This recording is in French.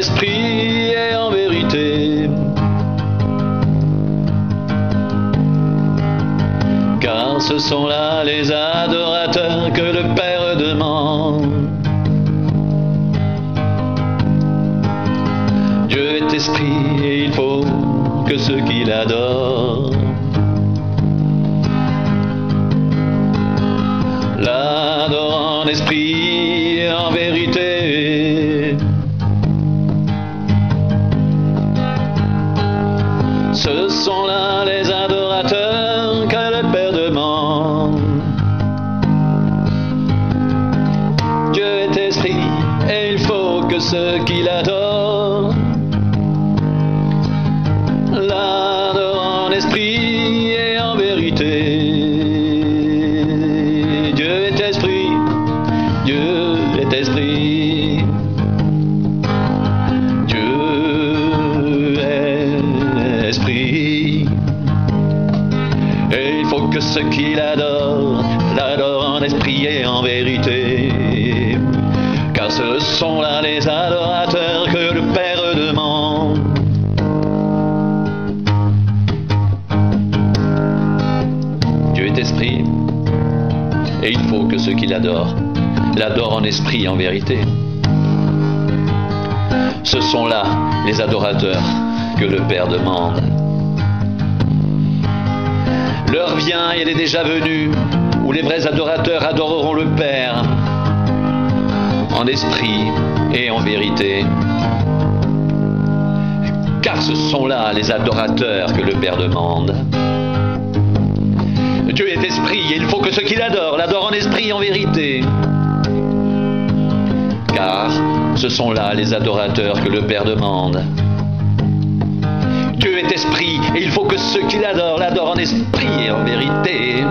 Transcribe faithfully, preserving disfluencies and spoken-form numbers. esprit est en vérité. Car ce sont là les adorateurs que le Père demande. Dieu est esprit et il faut que ceux qui l'adorent l'adorent en esprit et en vérité. Ce sont là les adorateurs que le Père demande. Dieu est esprit et il faut que ceux qui l'adorent l'adorent en esprit et en vérité. Dieu est esprit, Dieu est esprit, Dieu est esprit, et il faut que ceux qui l'adorent l'adorent en esprit et en vérité, car ce sont là les adorateurs que le Père demande. Dieu est esprit, et il faut que ceux qui l'adorent l'adorent en esprit et en vérité. Ce sont là les adorateurs que le Père demande. L'heure vient, et elle est déjà venue, où les vrais adorateurs adoreront le Père en esprit et en vérité. Car ce sont là les adorateurs que le Père demande. Dieu est esprit, et il faut que ceux qui l'adorent l'adorent en esprit et en vérité. Car ce sont là les adorateurs que le Père demande. Dieu est esprit, et il faut que ceux qui l'adorent l'adorent en esprit et en vérité.